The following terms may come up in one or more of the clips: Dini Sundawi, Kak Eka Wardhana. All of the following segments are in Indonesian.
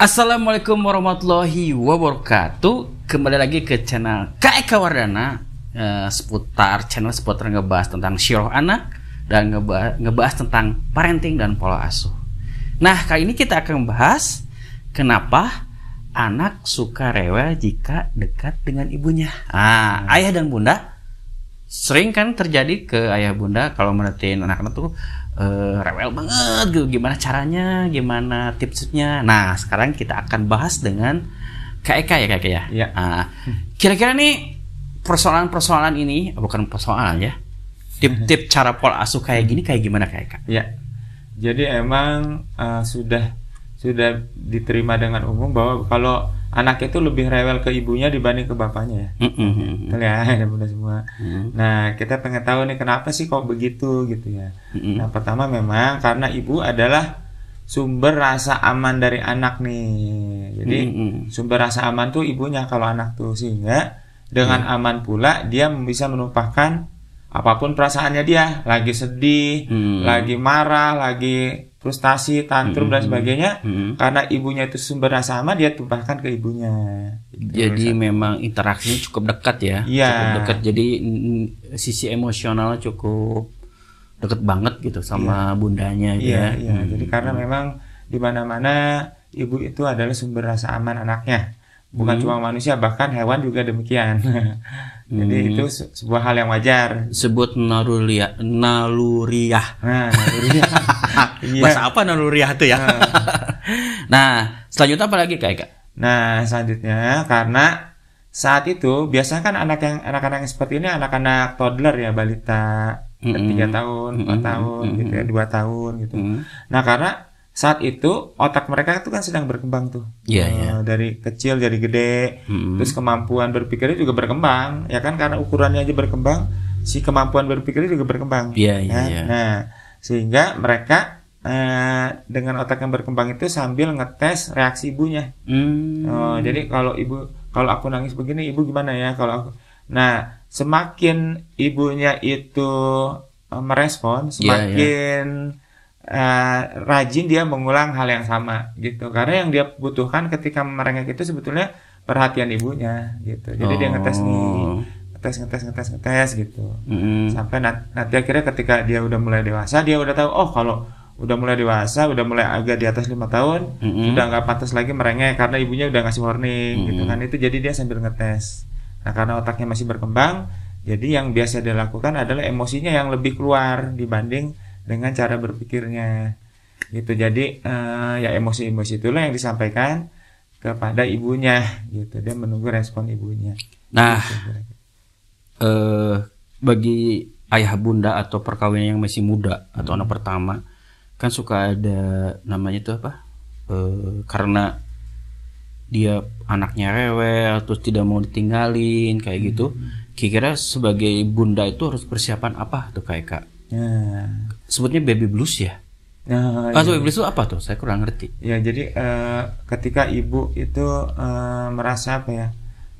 Assalamualaikum warahmatullahi wabarakatuh. Kembali lagi ke channel Kak Eka Wardhana, seputar ngebahas tentang syirah anak dan ngebahas tentang parenting dan pola asuh. Nah, kali ini kita akan membahas kenapa anak suka rewel jika dekat dengan ibunya. Ayah dan bunda sering kan terjadi ke ayah bunda kalau merhatiin anak-anak tuh rewel banget gitu. Gimana caranya, gimana tipsnya? Nah, sekarang kita akan bahas dengan Kak Eka ya, Kak Eka ya. Iya. Kira-kira nih persoalan-persoalan ini bukan persoalan ya. Tip-tip cara pola asuh kayak gini kayak gimana Kak Eka? Iya. Jadi emang sudah diterima dengan umum bahwa kalau anak itu lebih rewel ke ibunya dibanding ke bapaknya ya. Betul ya, bunda semua. Nah, kita pengen tahu nih kenapa sih kok begitu gitu ya. Nah, pertama memang karena ibu adalah sumber rasa aman dari anak nih. Jadi sumber rasa aman tuh ibunya kalau anak tuh, sehingga dengan aman pula dia bisa menumpahkan apapun perasaannya dia, lagi sedih, lagi marah, lagi frustasi, tantrum dan sebagainya, karena ibunya itu sumber rasa aman, dia tumpahkan ke ibunya. Jadi memang interaksinya cukup dekat ya, cukup dekat. Jadi sisi emosionalnya cukup dekat banget gitu sama bundanya. Jadi karena memang di mana-mana ibu itu adalah sumber rasa aman anaknya, bukan cuma manusia, bahkan hewan juga demikian. Jadi itu sebuah hal yang wajar. Sebut naluriah, naluriah. Nah, naluriah. Bahasa apa naluriah itu ya? Nah, selanjutnya apa lagi Kak Eka? Nah, selanjutnya karena saat itu biasanya kan anak-anak seperti ini anak-anak toddler ya, balita 3 tahun, 4 tahun, gitu ya, 2 tahun gitu. Nah, karena saat itu otak mereka itu kan sedang berkembang tuh, dari kecil jadi gede, terus kemampuan berpikirnya juga berkembang, ya kan, karena ukurannya aja berkembang, si kemampuan berpikirnya juga berkembang. Nah, sehingga mereka dengan otak yang berkembang itu sambil ngetes reaksi ibunya. Jadi kalau aku nangis begini, ibu gimana ya kalau aku. Nah, semakin ibunya itu merespon, semakin rajin dia mengulang hal yang sama gitu, karena yang dia butuhkan ketika merengek itu sebetulnya perhatian ibunya gitu. Jadi dia ngetes nih, ngetes gitu, sampai nanti akhirnya ketika dia udah mulai dewasa, dia udah tahu, oh kalau udah mulai dewasa, udah mulai agak di atas 5 tahun, udah nggak pantas lagi merengek karena ibunya udah ngasih warning gitu kan. Itu jadi dia sambil ngetes. Nah, karena otaknya masih berkembang, jadi yang biasa dia lakukan adalah emosinya yang lebih keluar dibanding dengan cara berpikirnya gitu. Jadi ya emosi-emosi itulah yang disampaikan kepada ibunya gitu, dia menunggu respon ibunya. Nah, bagi ayah bunda atau perkawinan yang masih muda atau anak pertama kan suka ada namanya itu apa, karena dia anaknya rewel terus tidak mau ditinggalin kayak gitu, kira-kira sebagai bunda itu harus persiapan apa tuh Kak Eka? Sebutnya baby blues ya. Baby blues itu apa tuh? Saya kurang ngerti. Ya, jadi ketika ibu itu merasa apa ya?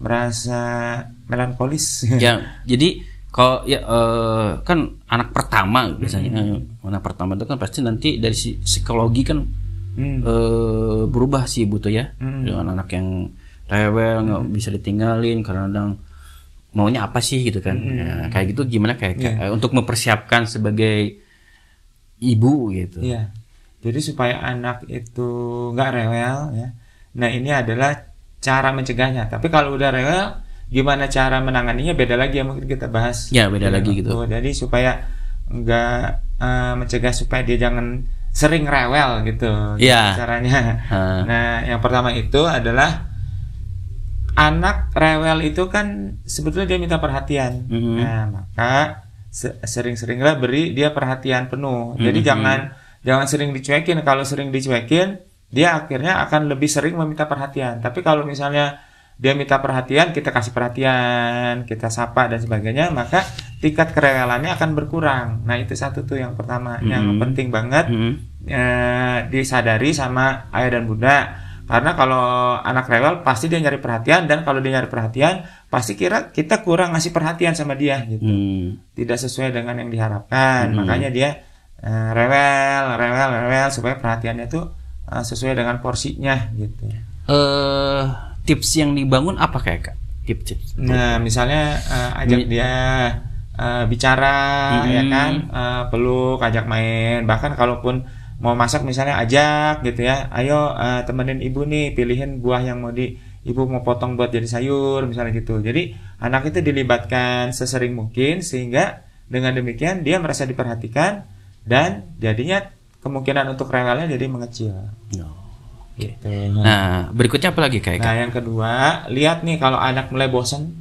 Merasa melankolis. Ya, jadi kalau ya kan anak pertama biasanya, anak pertama itu kan pasti nanti dari psikologi kan berubah sih ibu tuh ya. Dengan anak yang rewel, nggak bisa ditinggalin, kadang-kadang maunya apa sih gitu kan. Kayak gitu gimana kayak untuk mempersiapkan sebagai ibu gitu. Jadi supaya anak itu nggak rewel ya. Nah, ini adalah cara mencegahnya. Tapi kalau udah rewel, gimana cara menanganinya beda lagi ya, mungkin kita bahas. Ya, beda lagi gitu. Jadi supaya nggak mencegah supaya dia jangan sering rewel gitu. Caranya. Nah, yang pertama itu adalah anak rewel itu kan sebetulnya dia minta perhatian. Nah, maka sering-seringlah beri dia perhatian penuh. Jadi jangan sering dicuekin. Kalau sering dicuekin, dia akhirnya akan lebih sering meminta perhatian. Tapi kalau misalnya dia minta perhatian, kita kasih perhatian, kita sapa dan sebagainya, maka tingkat kerewelannya akan berkurang. Nah, itu satu tuh yang pertama, yang penting banget disadari sama ayah dan bunda. Karena kalau anak rewel pasti dia nyari perhatian, dan kalau dia nyari perhatian pasti kira kita kurang ngasih perhatian sama dia gitu, tidak sesuai dengan yang diharapkan. Makanya dia rewel supaya perhatiannya tuh sesuai dengan porsinya gitu. Tips yang dibangun apa kayak Kak? Tips-tips. Nah, misalnya ajak dia bicara, ya kan, peluk, ajak main. Bahkan kalaupun mau masak misalnya ajak gitu ya, ayo temenin ibu nih pilihin buah yang mau ibu mau potong buat jadi sayur misalnya gitu. Jadi anak itu dilibatkan sesering mungkin sehingga dengan demikian dia merasa diperhatikan dan jadinya kemungkinan untuk relanya jadi mengecil. Gitu. Nah berikutnya apa lagi Kak Eka? Nah yang kedua, lihat nih kalau anak mulai bosen,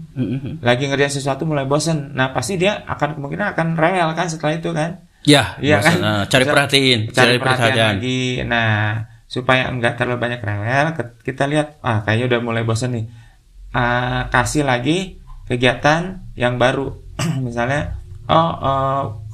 lagi ngerjain sesuatu mulai bosen, nah pasti dia akan kemungkinan akan rel kan setelah itu kan? Ya, ya kan? Cari perhatiin, cari perhatian lagi. Nah, supaya enggak terlalu banyak rewel, kita lihat, ah kayaknya udah mulai bosan nih. Kasih lagi kegiatan yang baru, misalnya,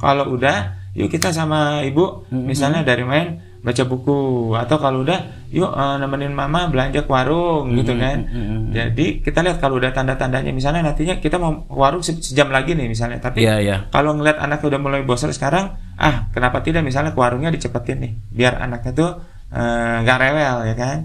kalau udah, yuk kita sama ibu, misalnya dari main baca buku, atau kalau udah, yuk nemenin mama belanja ke warung, gitu kan. Jadi kita lihat kalau udah tanda-tandanya, misalnya nantinya kita mau warung sejam lagi nih misalnya, tapi kalau ngelihat anak udah mulai bosan sekarang, ah kenapa tidak misalnya ke warungnya dicepetin nih, biar anaknya tuh nggak rewel ya kan.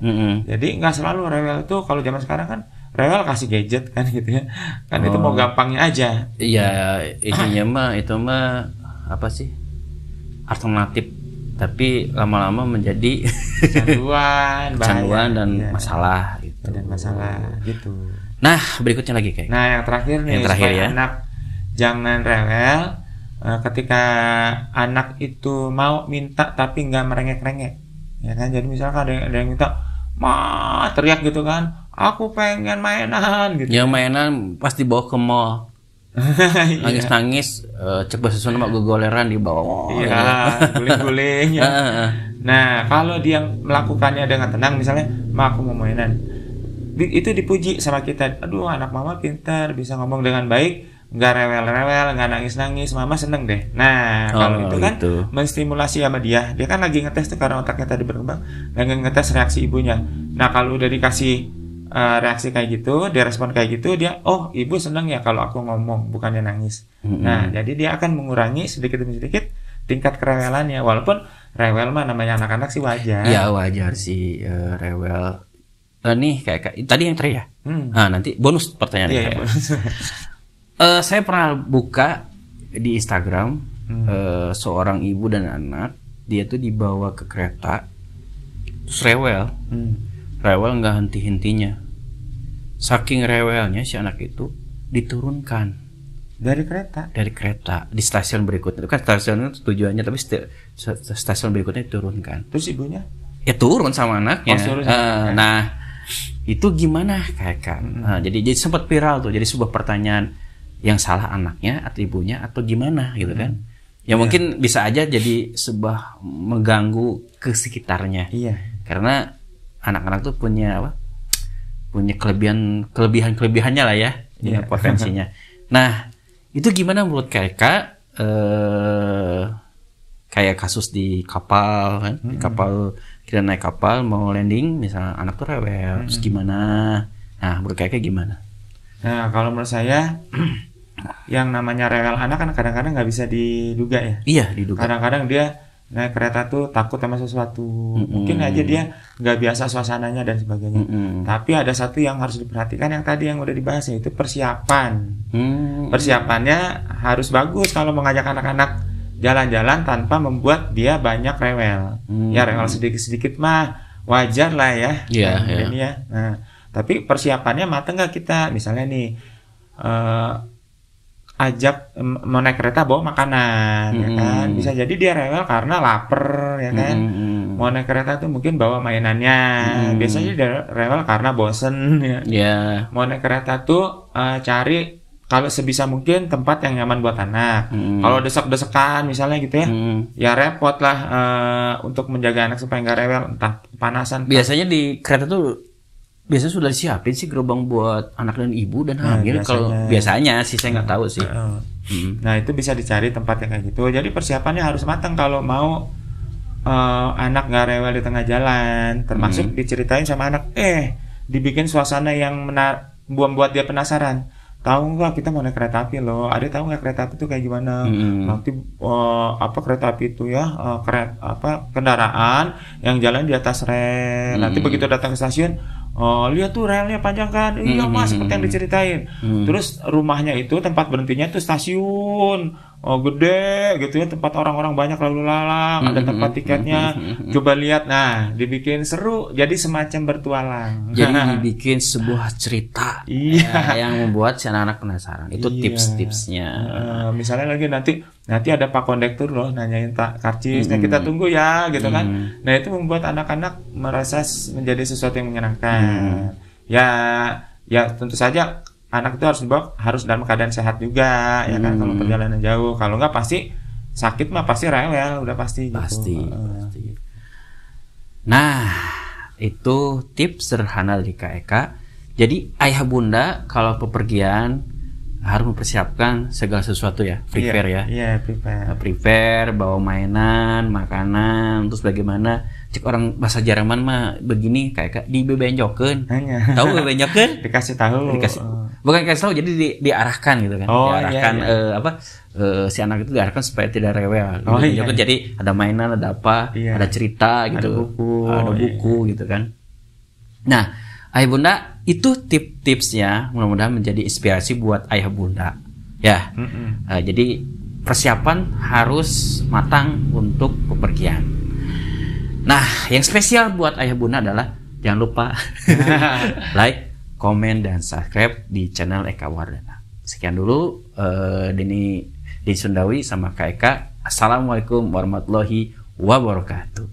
Jadi nggak selalu rewel tuh kalau zaman sekarang kan rewel kasih gadget kan gitu ya, kan itu mau gampangnya aja. Iya, isinya itu mah apa sih alternatif, tapi lama-lama menjadi canduan dan masalah gitu. Nah, berikutnya lagi Kak. Nah, yang terakhir nih, supaya anak jangan rewel ketika anak itu mau minta tapi nggak merengek-rengek. Ya kan? Jadi misalkan ada yang minta, "Ma," teriak gitu kan. "Aku pengen mainan." gitu. Yang mainan pasti bawa ke mall. Nangis-nangis, coba sesuatu sama gogoleran di bawah. Iya, guling-guling. Nah, kalau dia melakukannya dengan tenang, misalnya, "Ma, aku mau mainan." Itu dipuji sama kita. Aduh, anak mama pintar, bisa ngomong dengan baik, nggak rewel-rewel, nggak nangis-nangis, mama seneng deh. Nah, kalau itu kan menstimulasi sama dia. Dia kan lagi ngetes tuh karena otaknya tadi berkembang, lagi ngetes reaksi ibunya. Nah, kalau udah dikasih reaksi kayak gitu, dia respon kayak gitu, dia, oh ibu seneng ya kalau aku ngomong bukannya nangis. Nah, jadi dia akan mengurangi sedikit demi sedikit tingkat kerewelannya. Walaupun rewel mah namanya anak-anak sih wajar. Iya, wajar sih rewel. Nih kayak tadi yang terakhir ya. Nah, nanti bonus pertanyaan. Iya, bonus. Saya pernah buka di Instagram seorang ibu dan anak, dia tuh dibawa ke kereta, terus rewel. Rewel nggak henti-hentinya. Saking rewelnya si anak itu diturunkan dari kereta. Dari kereta di stasiun berikutnya. Itu kan stasiunnya tujuannya, tapi stasiun berikutnya diturunkan. Terus ibunya? Ya turun sama anaknya. Sama anaknya. Nah, itu gimana Kak Eka? Jadi sempat viral tuh. Jadi sebuah pertanyaan, yang salah anaknya atau ibunya atau gimana gitu kan? Ya mungkin bisa aja jadi sebuah mengganggu ke sekitarnya. Iya. Karena anak-anak tuh punya apa? Punya kelebihan-kelebihannya lah ya, punya potensinya. Nah, itu gimana menurut Kak Eka? Kayak kasus di kapal kan, di kapal kita naik kapal mau landing, misalnya anak tuh rewel, terus gimana? Nah, menurut Kak Eka gimana? Nah, kalau menurut saya yang namanya rewel anak kan kadang-kadang nggak bisa diduga ya. Iya, diduga. Kadang-kadang dia naik kereta tuh takut sama sesuatu, mungkin aja dia nggak biasa suasananya dan sebagainya. Tapi ada satu yang harus diperhatikan, yang tadi yang udah dibahas, yaitu persiapan. Persiapannya harus bagus kalau mengajak anak-anak jalan-jalan tanpa membuat dia banyak rewel. Ya rewel sedikit-sedikit mah wajar lah ya. Nah, tapi persiapannya mateng nggak kita, misalnya nih ajak mau naik kereta bawa makanan, ya kan, bisa jadi dia rewel karena lapar, ya kan, mau naik kereta tuh mungkin bawa mainannya, biasanya dia rewel karena bosen, ya, mau naik kereta tuh cari kalau sebisa mungkin tempat yang nyaman buat anak, kalau desek-desekan misalnya gitu ya, ya repot lah untuk menjaga anak supaya nggak rewel, entah panasan. Biasanya di kereta tuh biasanya sudah disiapin sih gerobang buat anak dan ibu dan hamil. Kalau biasanya sih saya nggak tahu sih. Nah itu bisa dicari tempat yang kayak gitu. Jadi persiapannya harus matang kalau mau anak nggak rewel di tengah jalan. Termasuk diceritain sama anak, dibikin suasana yang membuat dia penasaran. tahu nggak kita mau naik kereta api loh, ada tahu nggak kereta api itu kayak gimana? Nanti kereta api itu ya kendaraan yang jalan di atas rel. Nanti begitu datang ke stasiun, lihat tuh relnya panjang kan? Iya mas, seperti yang diceritain. Terus rumahnya itu tempat berhentinya tuh stasiun, gede gitu ya, tempat orang-orang banyak lalu lalang, ada tempat tiketnya. Coba lihat, nah dibikin seru, jadi semacam bertualang. Jadi dibikin sebuah cerita yang membuat si anak-anak penasaran. Itu tips-tipsnya. Misalnya lagi nanti ada Pak Kondektur loh nanyain karcisnya, kita tunggu ya gitu kan. Nah itu membuat anak-anak merasa menjadi sesuatu yang menyenangkan. Ya tentu saja anak itu harus dalam keadaan sehat juga ya kan, kalau perjalanan jauh. Kalau nggak pasti sakit mah pasti rewel, udah pasti. Pasti. Nah itu tips sederhana dari Kak Eka. Jadi ayah bunda kalau bepergian harus mempersiapkan segala sesuatu ya, prepare ya. Prepare, bawa mainan, makanan, terus bagaimana. Cek orang bahasa Jerman mah begini, kayak dibebenjokeun. Tahu bebenjokeun? Dikasih tahu. Bukan kasih tahu, jadi diarahkan gitu kan. Diarahkan si anak itu diarahkan supaya tidak rewel. Jadi ada mainan, ada apa, ada cerita gitu. Ada buku gitu kan. Nah, ayah bunda, itu tips-tipsnya mudah-mudahan menjadi inspirasi buat ayah bunda ya. Jadi persiapan harus matang untuk bepergian. Nah yang spesial buat ayah bunda adalah jangan lupa like, komen, dan subscribe di channel Eka Wardhana. Sekian dulu Dini Sundawi sama Kak Eka. Assalamualaikum warahmatullahi wabarakatuh.